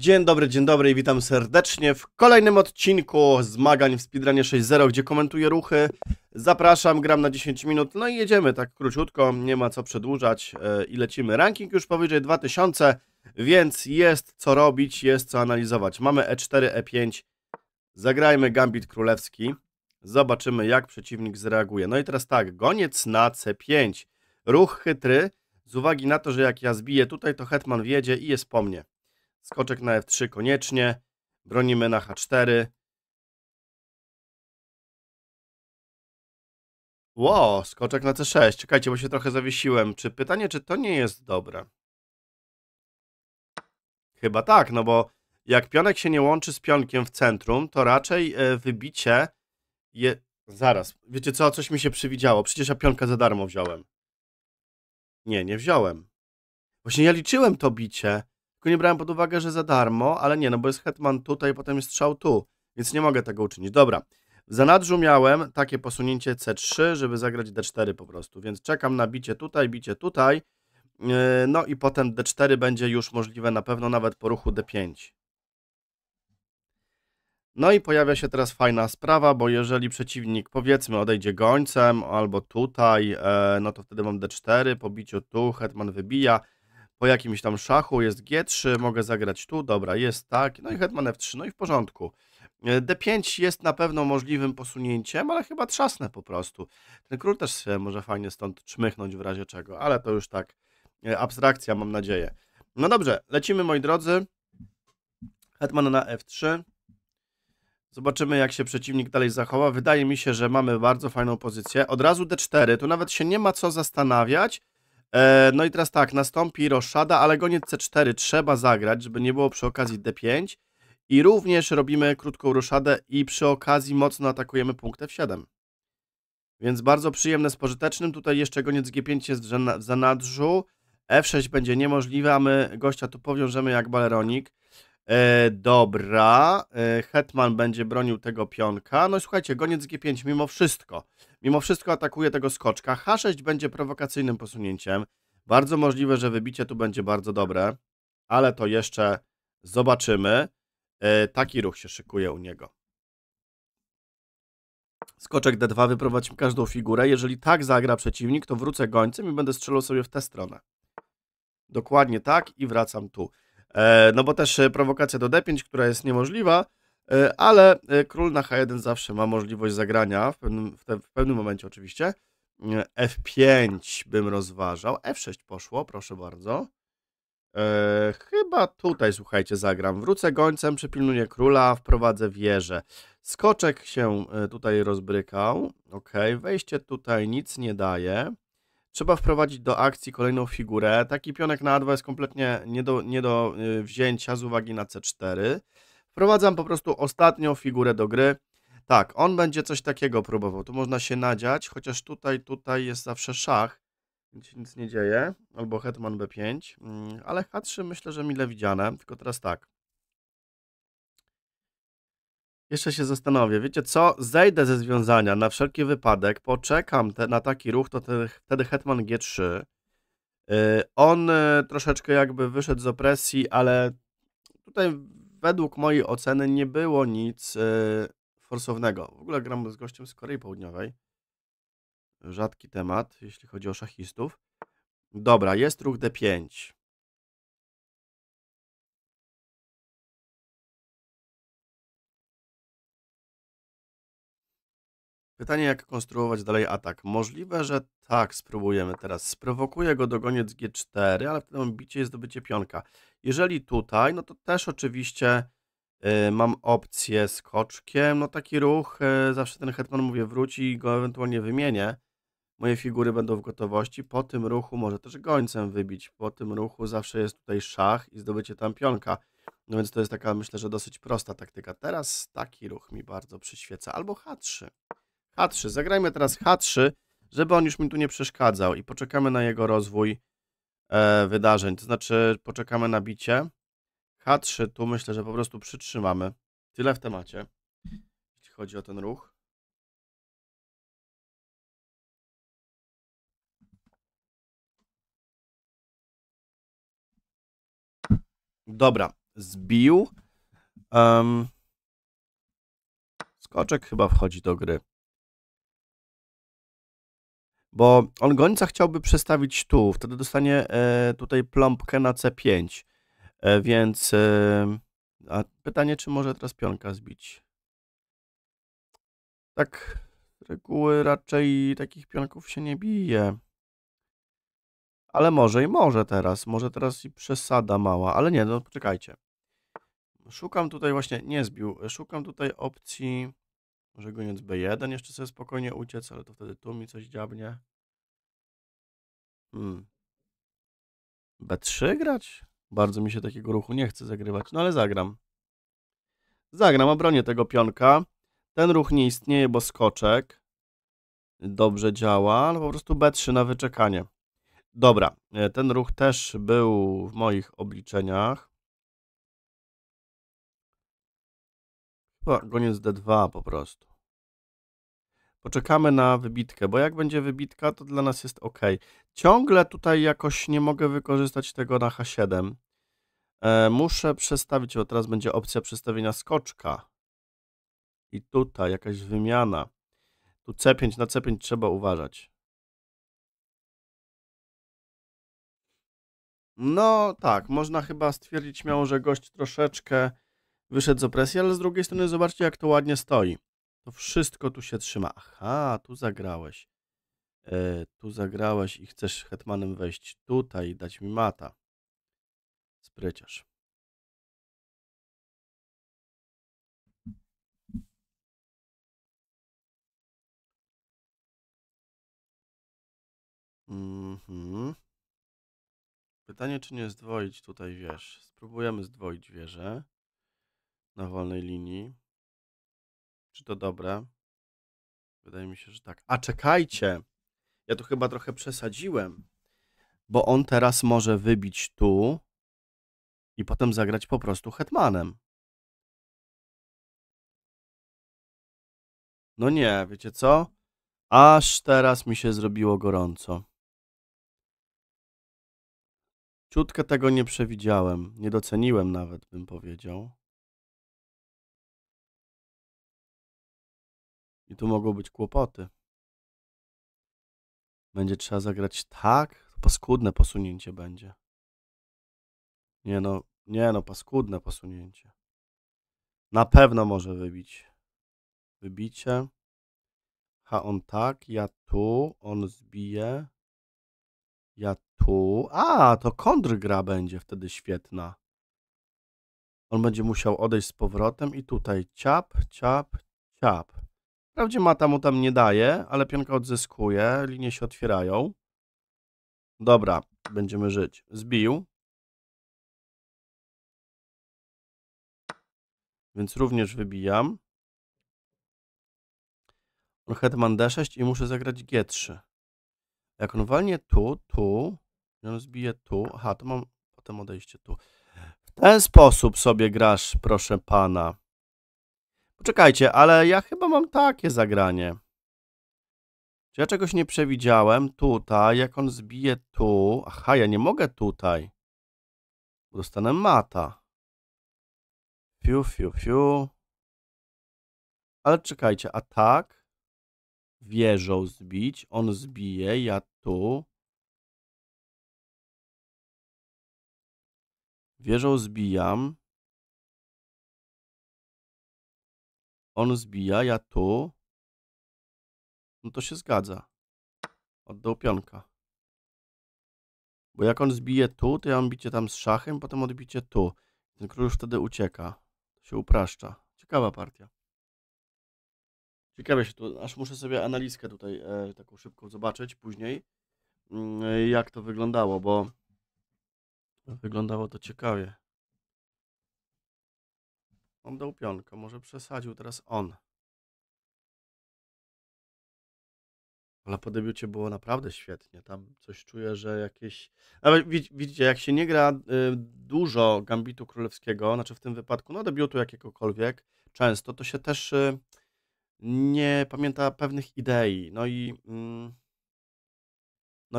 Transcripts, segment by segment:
Dzień dobry i witam serdecznie w kolejnym odcinku zmagań w Speedrunie 6.0, gdzie komentuję ruchy. Zapraszam, gram na 10 minut, no i jedziemy tak króciutko, nie ma co przedłużać i lecimy. Ranking już powyżej 2000, więc jest co robić, jest co analizować. Mamy E4, E5, zagrajmy Gambit Królewski, zobaczymy jak przeciwnik zareaguje. No i teraz tak, goniec na C5, ruch chytry, z uwagi na to, że jak ja zbiję tutaj, to hetman wjedzie i jest po mnie. Skoczek na F3 koniecznie, bronimy na H4. Ło, skoczek na C6, czekajcie, bo się trochę zawiesiłem. Czy pytanie, czy to nie jest dobre? Chyba tak, no bo jak pionek się nie łączy z pionkiem w centrum, to raczej wybicie je... Zaraz, wiecie co, coś mi się przywidziało, przecież ja pionka za darmo wziąłem. Nie wziąłem. Właśnie ja liczyłem to bicie. Tylko nie brałem pod uwagę, że za darmo, ale nie, no bo jest hetman tutaj, potem jest strzał tu, więc nie mogę tego uczynić. Dobra, w zanadrzu miałem takie posunięcie C3, żeby zagrać D4 po prostu, więc czekam na bicie tutaj, no i potem D4 będzie już możliwe na pewno nawet po ruchu D5. No i pojawia się teraz fajna sprawa, bo jeżeli przeciwnik, powiedzmy, odejdzie gońcem albo tutaj, no to wtedy mam D4, po biciu tu, hetman wybija. Po jakimś tam szachu jest G3, mogę zagrać tu, dobra, jest tak, no i hetman F3, no i w porządku. D5 jest na pewno możliwym posunięciem, ale chyba trzasnę po prostu. Ten król też może fajnie stąd czmychnąć w razie czego, ale to już tak, abstrakcja, mam nadzieję. No dobrze, lecimy, moi drodzy. Hetman na F3. Zobaczymy, jak się przeciwnik dalej zachowa. Wydaje mi się, że mamy bardzo fajną pozycję. Od razu D4, tu nawet się nie ma co zastanawiać. No i teraz tak, nastąpi roszada, ale goniec C4 trzeba zagrać, żeby nie było przy okazji D5 i również robimy krótką roszadę i przy okazji mocno atakujemy punkt F7, więc bardzo przyjemne z pożytecznym. Tutaj jeszcze goniec G5 jest w zanadrzu, F6 będzie niemożliwe, a my gościa tu powiążemy jak baleronik. Dobra, hetman będzie bronił tego pionka. No i słuchajcie, goniec G5 mimo wszystko atakuje tego skoczka. H6 będzie prowokacyjnym posunięciem. Bardzo możliwe, że wybicie tu będzie bardzo dobre, ale to jeszcze zobaczymy. Taki ruch się szykuje u niego. Skoczek D2, wyprowadzi każdą figurę. Jeżeli tak zagra przeciwnik, to wrócę gońcem i będę strzelał sobie w tę stronę. Dokładnie tak i wracam tu. No bo też prowokacja do D5, która jest niemożliwa, ale król na H1 zawsze ma możliwość zagrania, w pewnym momencie oczywiście. F5 bym rozważał, F6 poszło, proszę bardzo. Chyba tutaj, słuchajcie, zagram. Wrócę gońcem, przypilnuję króla, wprowadzę wieżę. Skoczek się tutaj rozbrykał. Ok, wejście tutaj nic nie daje. Trzeba wprowadzić do akcji kolejną figurę. Taki pionek na A2 jest kompletnie nie do wzięcia z uwagi na C4. Wprowadzam po prostu ostatnią figurę do gry. Tak, on będzie coś takiego próbował. Tu można się nadziać, chociaż tutaj jest zawsze szach. Więc się nic nie dzieje. Albo hetman B5. Ale H3 myślę, że mile widziane. Tylko teraz tak. Jeszcze się zastanowię, wiecie co, zejdę ze związania na wszelki wypadek, poczekam na taki ruch, to wtedy hetman G3. On troszeczkę jakby wyszedł z opresji, ale tutaj według mojej oceny nie było nic forsownego. W ogóle gram z gościem z Korei Południowej. Rzadki temat, jeśli chodzi o szachistów. Dobra, jest ruch D5. Pytanie, jak konstruować dalej atak. Możliwe, że tak spróbujemy teraz. Sprowokuję go do goniec G4, ale w tym bicie jest zdobycie pionka. Jeżeli tutaj, no to też oczywiście mam opcję skoczkiem. No taki ruch, zawsze ten hetman, mówię, wróci i go ewentualnie wymienię. Moje figury będą w gotowości. Po tym ruchu może też gońcem wybić. Po tym ruchu zawsze jest tutaj szach i zdobycie tam pionka. No więc to jest taka, myślę, że dosyć prosta taktyka. Teraz taki ruch mi bardzo przyświeca. Albo H3. H3, zagrajmy teraz H3, żeby on już mi tu nie przeszkadzał i poczekamy na jego rozwój wydarzeń, to znaczy poczekamy na bicie. H3 tu myślę, że po prostu przytrzymamy. Tyle w temacie, jeśli chodzi o ten ruch. Dobra, zbił. Skoczek chyba wchodzi do gry. Bo on gońca chciałby przestawić tu. Wtedy dostanie tutaj plombkę na C5. Więc a pytanie, czy może teraz pionka zbić. Tak z reguły raczej takich pionków się nie bije. Ale może i może teraz. Może teraz i przesada mała. Ale nie, no poczekajcie. Szukam tutaj właśnie, nie zbił. Szukam tutaj opcji, może goniec B1 jeszcze sobie spokojnie uciec, ale to wtedy tu mi coś dziabnie. B3 grać? Bardzo mi się takiego ruchu nie chce zagrywać, no ale zagram. Zagram, obronię tego pionka. Ten ruch nie istnieje, bo skoczek dobrze działa, ale po prostu B3 na wyczekanie. Dobra, ten ruch też był w moich obliczeniach. Goniec D2 po prostu. Poczekamy na wybitkę, bo jak będzie wybitka, to dla nas jest ok. Ciągle tutaj jakoś nie mogę wykorzystać tego na H7. Muszę przestawić, bo teraz będzie opcja przestawienia skoczka. I tutaj jakaś wymiana. Tu C5, na C5 trzeba uważać. No tak, można chyba stwierdzić śmiało, że gość troszeczkę wyszedł z opresji, ale z drugiej strony zobaczcie, jak to ładnie stoi. To wszystko tu się trzyma. Aha, tu zagrałeś. Tu zagrałeś i chcesz hetmanem wejść tutaj i dać mi mata. Spryciarz. Pytanie, czy nie zdwoić tutaj wież. Spróbujemy zdwoić wieżę. Na wolnej linii. Czy to dobre? Wydaje mi się, że tak. A czekajcie! Ja tu chyba trochę przesadziłem. Bo on teraz może wybić tu i potem zagrać po prostu hetmanem. No nie, wiecie co? Aż teraz mi się zrobiło gorąco. Ciutkę tego nie przewidziałem. Nie doceniłem nawet, bym powiedział. I tu mogą być kłopoty. Będzie trzeba zagrać tak? Paskudne posunięcie będzie. Nie no, paskudne posunięcie. Na pewno może wybić. Wybicie. Ha, on tak, ja tu, on zbije. Ja tu. A, to kontrgra będzie wtedy świetna. On będzie musiał odejść z powrotem i tutaj ciap, ciap, ciap. Wprawdzie mata mu tam nie daje, ale pionka odzyskuje, linie się otwierają. Dobra, będziemy żyć. Zbił. Więc również wybijam. On hetman D6 i muszę zagrać G3. Jak on walnie tu, i on zbije tu. Aha, to mam potem odejście tu. W ten sposób sobie grasz, proszę pana. Poczekajcie, ale ja chyba mam takie zagranie. Czy ja czegoś nie przewidziałem? Tutaj, jak on zbije tu... Aha, ja nie mogę tutaj. Dostanę mata. Fiu, fiu, fiu. Ale czekajcie, a tak? Wieżą zbić, on zbije, ja tu. Wieżą zbijam. On zbija, ja tu. No to się zgadza. Oddał pionka. Bo jak on zbije tu, to ja mam bicie tam z szachem, potem odbicie tu. Ten król już wtedy ucieka. To się upraszcza. Ciekawa partia. Ciekawie się tu, aż muszę sobie analizkę tutaj taką szybką zobaczyć później. Jak to wyglądało, bo wyglądało to ciekawie. On dał pionka, może przesadził teraz on. Ale po debiucie było naprawdę świetnie. Tam coś czuję, że jakieś... Nawet widzicie, jak się nie gra dużo gambitu królewskiego, znaczy w tym wypadku, no debiutu jakiegokolwiek, często, to się też nie pamięta pewnych idei. No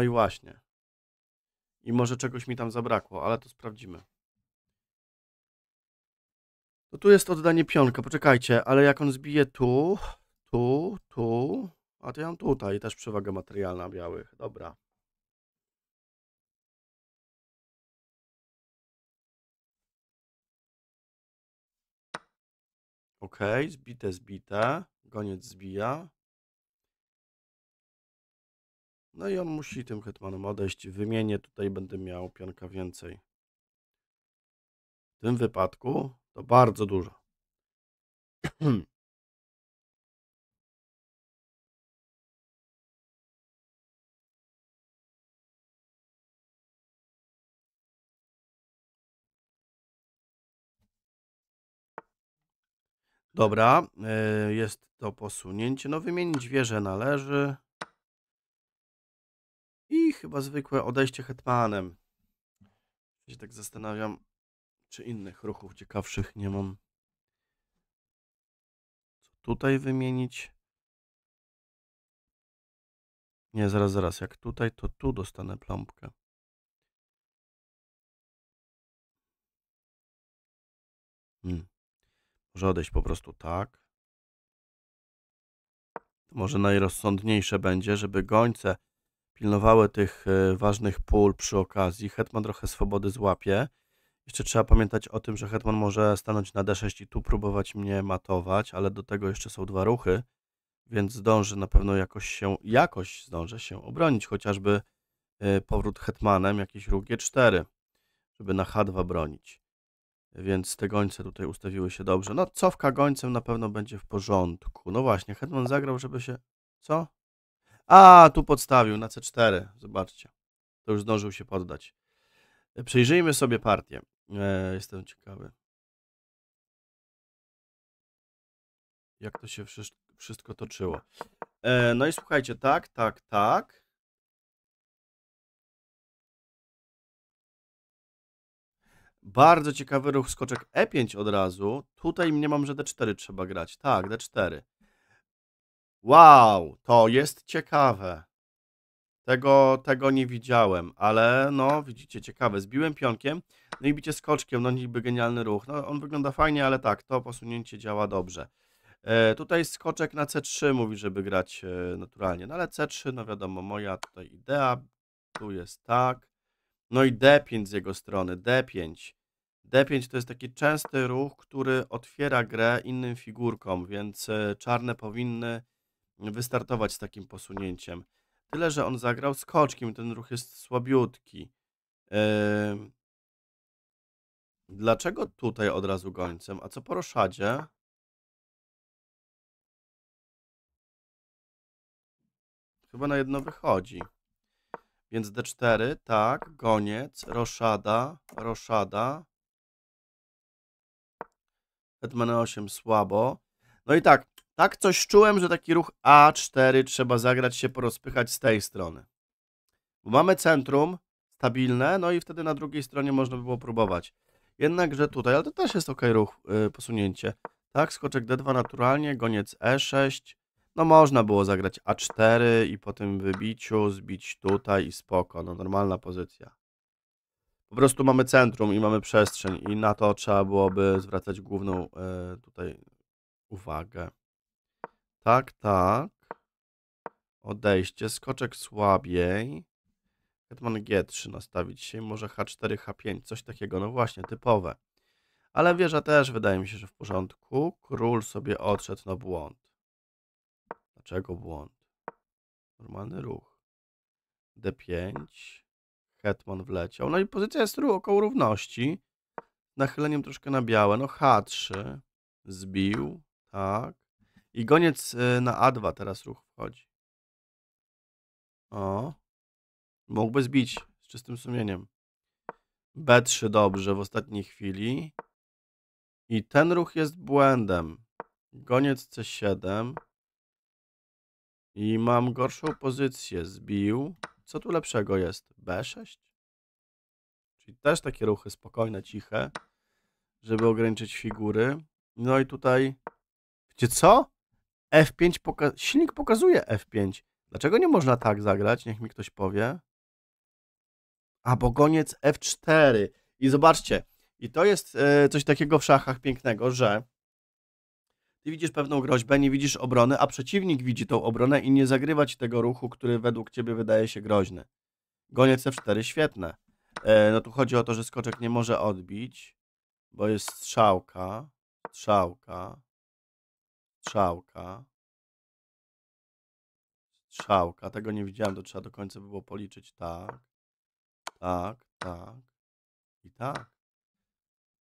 i właśnie. I może czegoś mi tam zabrakło, ale to sprawdzimy. To tu jest oddanie pionka, poczekajcie, ale jak on zbije tu, a to ja mam tutaj też przewaga materialna białych, dobra. Okej, zbite, goniec zbija. No i on musi tym hetmanom odejść. Wymienię, tutaj będę miał pionka więcej. W tym wypadku to bardzo dużo. Dobra, jest to posunięcie. No wymienić wieżę należy. I chyba zwykłe odejście hetmanem. Ja się tak zastanawiam, czy innych ruchów ciekawszych nie mam. Co tutaj wymienić? Nie, zaraz. Jak tutaj, to tu dostanę plombkę. Może odejść po prostu tak. To może najrozsądniejsze będzie, żeby gońce pilnowały tych ważnych pól przy okazji. Hetman trochę swobody złapie. Jeszcze trzeba pamiętać o tym, że hetman może stanąć na D6 i tu próbować mnie matować, ale do tego jeszcze są dwa ruchy, więc zdąży na pewno jakoś zdążę się obronić, chociażby powrót hetmanem, jakiś ruch G4, żeby na H2 bronić. Więc te gońce tutaj ustawiły się dobrze. No cofka gońcem na pewno będzie w porządku. No właśnie, hetman zagrał, żeby się... Co? A, tu podstawił na C4. Zobaczcie. To już zdążył się poddać. Przejrzyjmy sobie partię. Jestem ciekawy. Jak to się wszystko toczyło. No i słuchajcie, tak. Bardzo ciekawy ruch, skoczek E5 od razu. Tutaj nie mam, że D4 trzeba grać. Tak, D4. Wow, to jest ciekawe. Tego nie widziałem, ale no widzicie, ciekawe. Zbiłem pionkiem, no i bicie skoczkiem, no niby genialny ruch. No on wygląda fajnie, ale tak, to posunięcie działa dobrze. Tutaj skoczek na C3 mówi, żeby grać naturalnie, no ale C3, no wiadomo, moja tutaj idea. Tu jest tak. No i D5 z jego strony, D5. D5 to jest taki częsty ruch, który otwiera grę innym figurkom, więc czarne powinny wystartować z takim posunięciem. Tyle, że on zagrał skoczkiem, ten ruch jest słabiutki. Dlaczego tutaj od razu gońcem? A co po roszadzie? Chyba na jedno wychodzi. Więc D4, tak, goniec, roszada. Hetman E8 słabo. No i tak coś czułem, że taki ruch A4 trzeba zagrać, się porozpychać z tej strony. Bo mamy centrum stabilne, no i wtedy na drugiej stronie można by było próbować. Jednakże tutaj, ale to też jest ok ruch, posunięcie. Tak, skoczek D2 naturalnie, goniec E6. No można było zagrać A4 i po tym wybiciu zbić tutaj i spoko, no normalna pozycja. Po prostu mamy centrum i mamy przestrzeń i na to trzeba byłoby zwracać główną tutaj uwagę. Tak. Odejście. Skoczek słabiej. Hetman G3 nastawić się. Może H4, H5. Coś takiego. No właśnie, typowe. Ale wieża też wydaje mi się, że w porządku. Król sobie odszedł na błąd. Dlaczego błąd? Normalny ruch. D5. Hetman wleciał. No i pozycja jest około równości. Nachyleniem troszkę na białe. No H3. Zbił. Tak. I goniec na A2 teraz ruch wchodzi. O. Mógłby zbić z czystym sumieniem. B3 dobrze w ostatniej chwili. I ten ruch jest błędem. Goniec C7. I mam gorszą pozycję. Zbił. Co tu lepszego jest? B6? Czyli też takie ruchy spokojne, ciche. Żeby ograniczyć figury. No i tutaj... Wiecie co? F5, silnik pokazuje F5. Dlaczego nie można tak zagrać? Niech mi ktoś powie. A bo goniec F4. I zobaczcie, I to jest coś takiego w szachach pięknego, że ty widzisz pewną groźbę, nie widzisz obrony, a przeciwnik widzi tą obronę i nie zagrywa ci tego ruchu, który według ciebie wydaje się groźny. Goniec C4, świetne. No tu chodzi o to, że skoczek nie może odbić, bo jest strzałka, strzałka, strzałka, strzałka. Tego nie widziałem, to trzeba do końca by było policzyć. Tak, tak, tak i tak.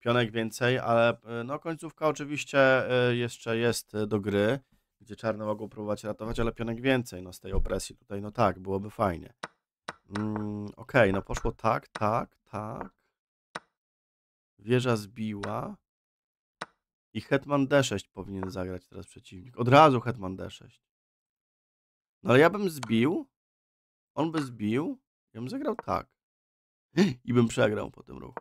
Pionek więcej, ale no końcówka oczywiście jeszcze jest do gry, gdzie czarne mogą próbować ratować, ale pionek więcej, no z tej opresji tutaj, no tak, byłoby fajnie. Okej, no poszło tak, tak, tak. Wieża zbiła. I hetman D6 powinien zagrać teraz przeciwnik. Od razu hetman D6. No ale ja bym zbił. On by zbił. Ja bym zagrał tak. I bym przegrał po tym ruchu.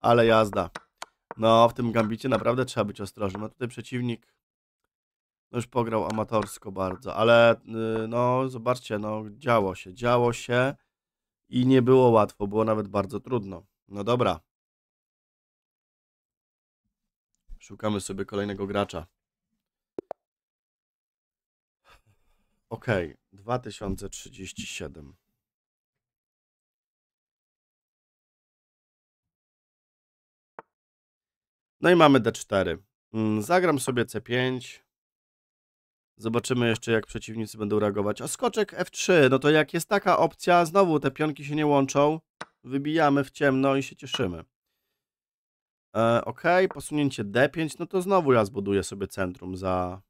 Ale jazda. No w tym gambicie naprawdę trzeba być ostrożnym. No tutaj przeciwnik... No już pograł amatorsko bardzo, ale no zobaczcie, no działo się i nie było łatwo, było nawet bardzo trudno. No dobra. Szukamy sobie kolejnego gracza. Okej, 2037. No i mamy D4. Zagram sobie C5. Zobaczymy jeszcze, jak przeciwnicy będą reagować. A skoczek F3, no to jak jest taka opcja, znowu te pionki się nie łączą. Wybijamy w ciemno i się cieszymy. Okej, posunięcie D5, no to znowu ja zbuduję sobie centrum za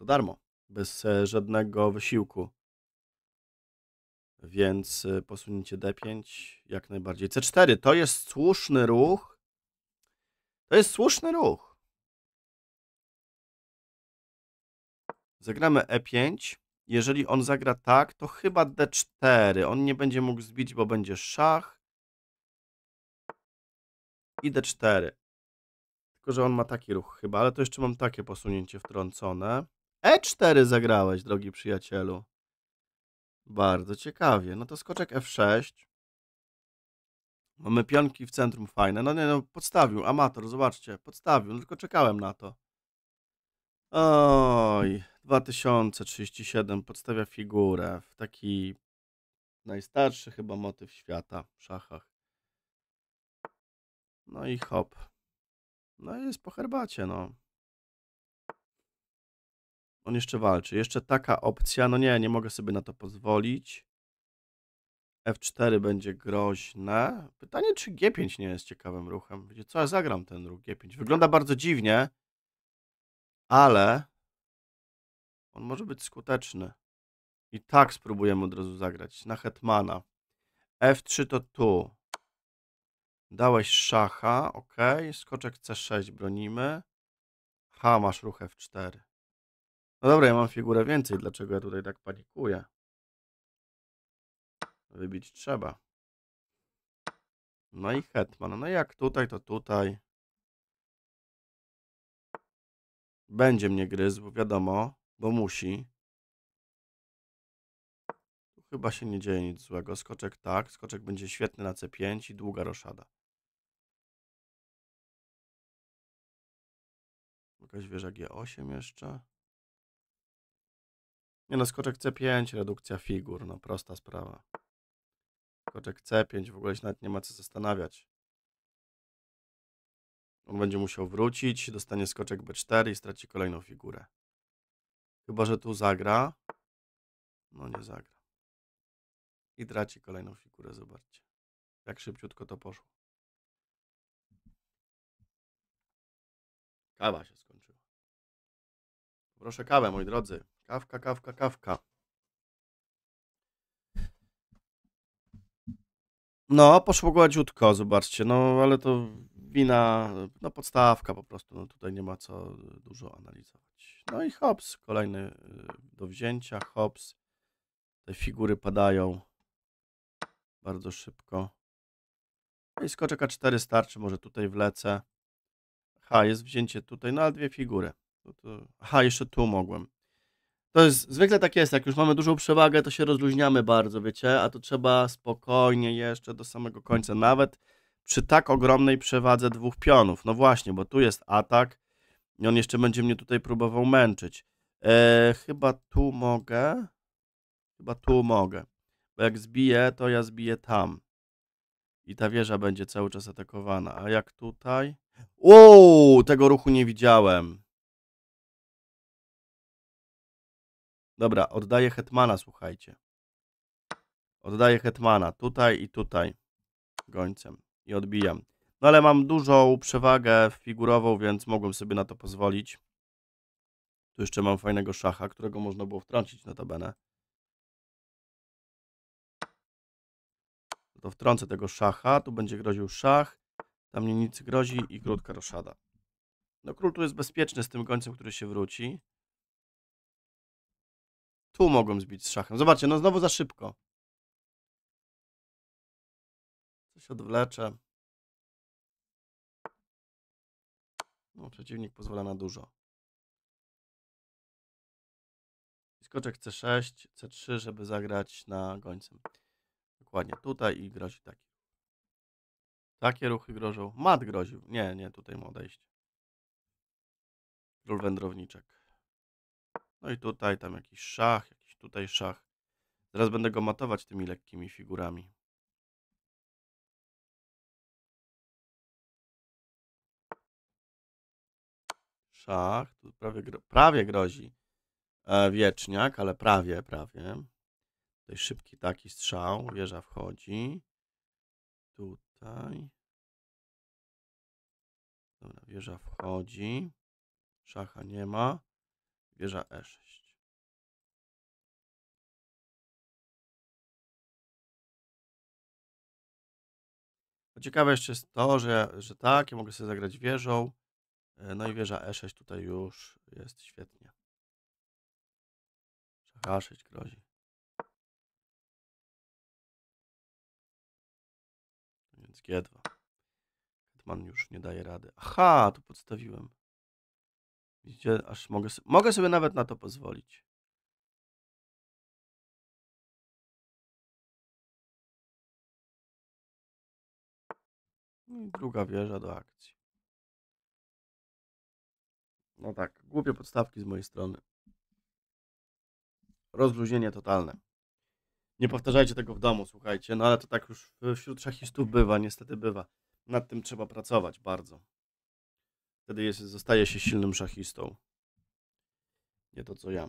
darmo. Bez żadnego wysiłku. Więc posunięcie D5 jak najbardziej. C4, to jest słuszny ruch. To jest słuszny ruch. Zagramy E5. Jeżeli on zagra tak, to chyba D4. On nie będzie mógł zbić, bo będzie szach. I D4. Tylko że on ma taki ruch chyba, ale to jeszcze mam takie posunięcie wtrącone. E4 zagrałeś, drogi przyjacielu. Bardzo ciekawie. No to skoczek F6. Mamy pionki w centrum fajne. No nie, no podstawił. Amator, zobaczcie. Podstawił, no tylko czekałem na to. Oj... 2037 podstawia figurę w taki najstarszy chyba motyw świata w szachach. No i hop. No i jest po herbacie, no. On jeszcze walczy. Jeszcze taka opcja. No nie, nie mogę sobie na to pozwolić. F4 będzie groźne. Pytanie, czy G5 nie jest ciekawym ruchem. Wiecie co, ja zagram ten ruch G5. Wygląda bardzo dziwnie, ale... On może być skuteczny. I tak spróbujemy od razu zagrać. Na hetmana. F3 to tu. Dałeś szacha. Ok. Skoczek C6 bronimy. H, masz ruch F4. No dobra, ja mam figurę więcej. Dlaczego ja tutaj tak panikuję? Wybić trzeba. No i hetman. No jak tutaj, to tutaj. Będzie mnie gryzł, bo wiadomo. Bo musi. Tu chyba się nie dzieje nic złego. Skoczek tak. Skoczek będzie świetny na C5 i długa roszada. Jakaś wieża G8 jeszcze. Nie no, skoczek C5, redukcja figur. No prosta sprawa. Skoczek C5, w ogóle się nawet nie ma co zastanawiać. On będzie musiał wrócić, dostanie skoczek B4 i straci kolejną figurę. Chyba że tu zagra. No nie zagra. I traci kolejną figurę, zobaczcie. Jak szybciutko to poszło. Kawa się skończyła. Proszę kawę, moi drodzy. Kawka, kawka, kawka. No, poszło gładziutko, zobaczcie. No, ale to wina, no podstawka po prostu. No, tutaj nie ma co dużo analizować. No i hops, kolejny do wzięcia, hops. Te figury padają bardzo szybko. No i skoczek A4 starczy, może tutaj wlecę. Aha, jest wzięcie tutaj, no ale dwie figury. Aha, jeszcze tu mogłem. To jest, zwykle tak jest, jak już mamy dużą przewagę, to się rozluźniamy bardzo, wiecie, a to trzeba spokojnie jeszcze do samego końca, nawet przy tak ogromnej przewadze dwóch pionów. No właśnie, bo tu jest atak i on jeszcze będzie mnie tutaj próbował męczyć. Chyba tu mogę, bo jak zbiję, to ja zbiję tam. I ta wieża będzie cały czas atakowana. A jak tutaj? Uuu, tego ruchu nie widziałem. Dobra, oddaję hetmana, słuchajcie. Oddaję hetmana tutaj i tutaj. Gońcem. I odbijam. No ale mam dużą przewagę figurową, więc mogłem sobie na to pozwolić. Tu jeszcze mam fajnego szacha, którego można było wtrącić notabene. To wtrącę tego szacha, tu będzie groził szach, tam mnie nic grozi i krótka roszada. No król tu jest bezpieczny z tym gońcem, który się wróci. Tu mogłem zbić z szachem. Zobaczcie, no znowu za szybko. Coś odwleczę. No przeciwnik pozwala na dużo. Skoczek C6, C3, żeby zagrać na gońcem. Dokładnie tutaj i grozi taki. Takie ruchy grożą. Mat groził. Nie, nie, tutaj ma odejść. Król wędrowniczek. No i tutaj, tam jakiś szach, jakiś tutaj szach. Zaraz będę go matować tymi lekkimi figurami. Szach, tu prawie grozi wieczniak, ale prawie. Tutaj szybki taki strzał, wieża wchodzi. Tutaj. Dobra, wieża wchodzi. Szacha nie ma. Wieża E6. Ciekawe jeszcze jest to, że tak, ja mogę sobie zagrać wieżą. No i wieża E6 tutaj już jest świetnie. Szacha A6 grozi. Więc G2. Hetman już nie daje rady. Aha, tu podstawiłem. Widzicie, aż mogę sobie nawet na to pozwolić. I druga wieża do akcji. No tak, głupie podstawki z mojej strony. Rozluźnienie totalne. Nie powtarzajcie tego w domu, słuchajcie, no ale to tak już wśród szachistów bywa, niestety bywa. Nad tym trzeba pracować bardzo. Wtedy zostaje się silnym szachistą. Nie to, co ja.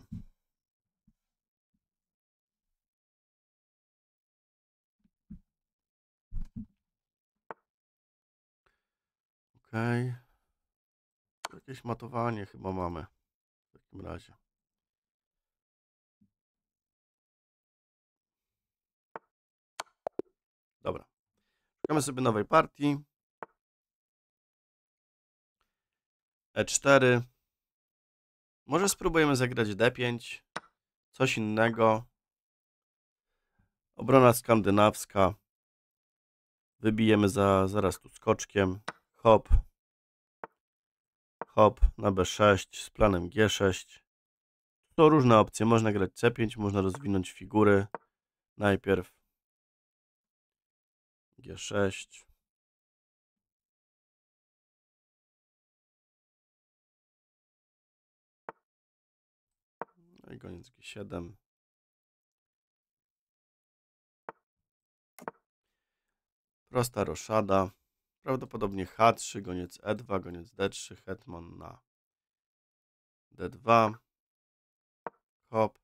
Okej. Jakieś matowanie chyba mamy w takim razie. Dobra, szukamy sobie nowej partii. E4. Może spróbujemy zagrać D5. Coś innego. Obrona skandynawska. Wybijemy zaraz tu skoczkiem. Hop. Hop na B6 z planem G6. To różne opcje. Można grać C5, można rozwinąć figury. Najpierw G6. No i koniec G7. Prosta roszada. Prawdopodobnie H3, goniec E2, goniec D3, hetman na D2. Hop.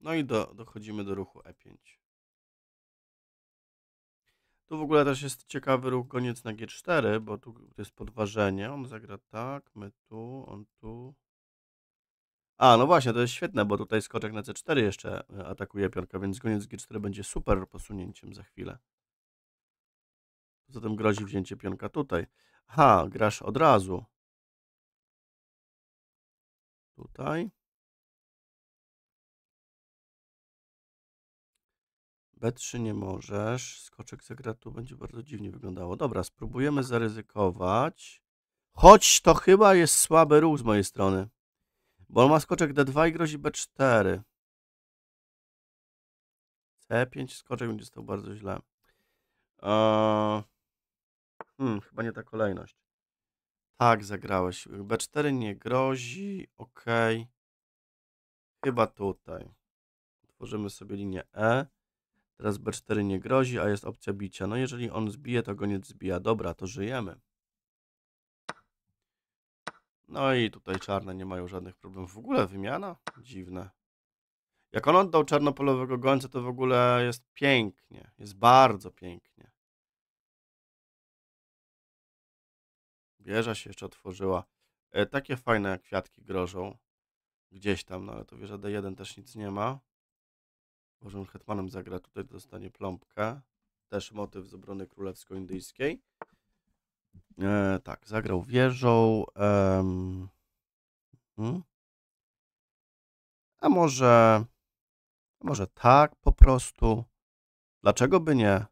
No i dochodzimy do ruchu E5. Tu w ogóle też jest ciekawy ruch koniec na G4, bo tu jest podważenie. On zagra tak, my tu, on tu. A, no właśnie, to jest świetne, bo tutaj skoczek na C4 jeszcze atakuje pionka, więc koniec G4 będzie super posunięciem za chwilę. Zatem grozi wzięcie pionka tutaj. Aha, grasz od razu. Tutaj. B3 nie możesz, skoczek zagra tu, będzie bardzo dziwnie wyglądało. Dobra, spróbujemy zaryzykować. Choć to chyba jest słaby ruch z mojej strony. Bo on ma skoczek D2 i grozi B4. C5, skoczek będzie stał bardzo źle. Chyba nie ta kolejność. Tak, zagrałeś. B4 nie grozi. Ok. Chyba tutaj. Otworzymy sobie linię E. Teraz B4 nie grozi, a jest opcja bicia. No jeżeli on zbije, to goniec zbija. Dobra, to żyjemy. No i tutaj czarne nie mają żadnych problemów. W ogóle wymiana? Dziwne. Jak on oddał czarnopolowego gońca, to w ogóle jest pięknie. Jest bardzo pięknie. Wieża się jeszcze otworzyła. Takie fajne kwiatki grożą. Gdzieś tam, no ale to wieża D1 też nic nie ma. Bożym hetmanem zagra tutaj, dostanie plombkę. Też motyw z obrony królewsko-indyjskiej. Tak, zagrał wieżą. A może tak po prostu. Dlaczego by nie?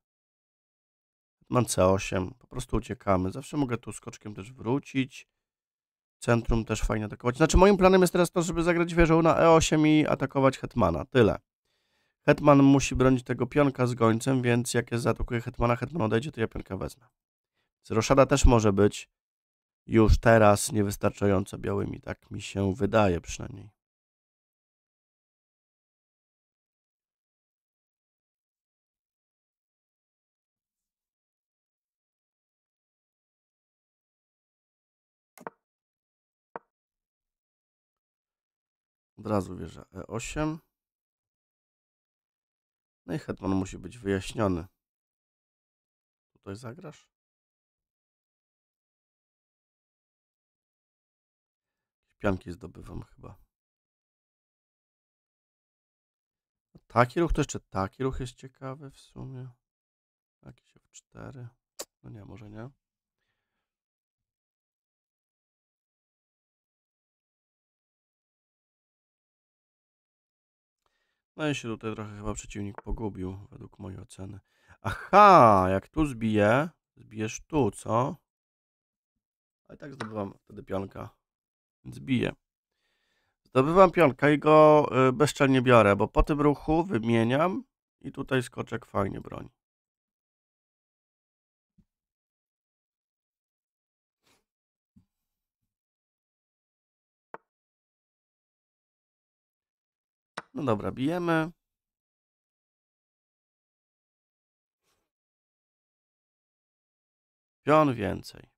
Mam C8. Po prostu uciekamy. Zawsze mogę tu skoczkiem też wrócić. Centrum też fajnie atakować. Znaczy moim planem jest teraz to, żeby zagrać wieżą na E8 i atakować hetmana. Tyle. Hetman musi bronić tego pionka z gońcem, więc jak ja zaatakuję hetmana, hetman odejdzie, to ja pionka wezmę. Roszada też może być już teraz niewystarczająco białymi. Tak mi się wydaje przynajmniej. Od razu wieża E8. No i hetman musi być wyjaśniony. Tutaj zagrasz? Pionki zdobywam chyba. Taki ruch, to jeszcze taki ruch jest ciekawy w sumie. Jakiś F4. No nie, może nie. No i się tutaj trochę chyba przeciwnik pogubił, według mojej oceny. Aha, jak tu zbiję, zbijesz tu, co? A i tak zdobywam wtedy pionka. Więc biję. Zdobywam pionka i go bezczelnie biorę, bo po tym ruchu wymieniam i tutaj skoczek fajnie broni. No dobra, bijemy. Pion więcej.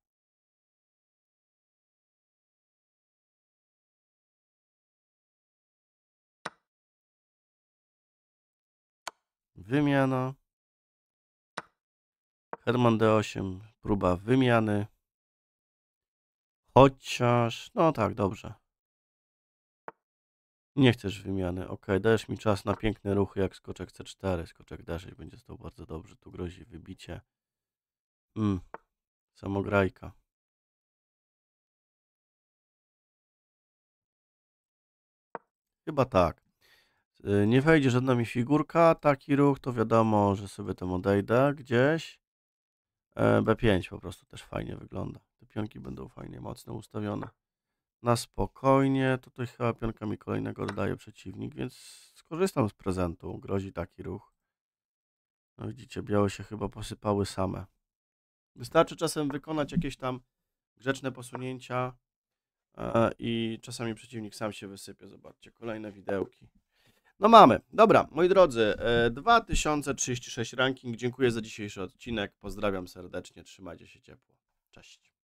Wymiana. Herman D8, próba wymiany. Chociaż, no tak, dobrze. Nie chcesz wymiany. Ok, dajesz mi czas na piękne ruchy jak skoczek C4. Skoczek D6 będzie stał bardzo dobrze. Tu grozi wybicie. Samograjka. Chyba tak. Nie wejdzie żadna mi figurka, taki ruch, to wiadomo, że sobie tam odejdę gdzieś. B5 po prostu też fajnie wygląda. Te pionki będą fajnie, mocno ustawione. Na spokojnie, tutaj chyba pionka mi kolejnego oddaje przeciwnik, więc skorzystam z prezentu, grozi taki ruch. No widzicie, białe się chyba posypały same. Wystarczy czasem wykonać jakieś tam grzeczne posunięcia i czasami przeciwnik sam się wysypie. Zobaczcie, kolejne widełki. No mamy. Dobra, moi drodzy, 2036 ranking. Dziękuję za dzisiejszy odcinek. Pozdrawiam serdecznie. Trzymajcie się ciepło. Cześć.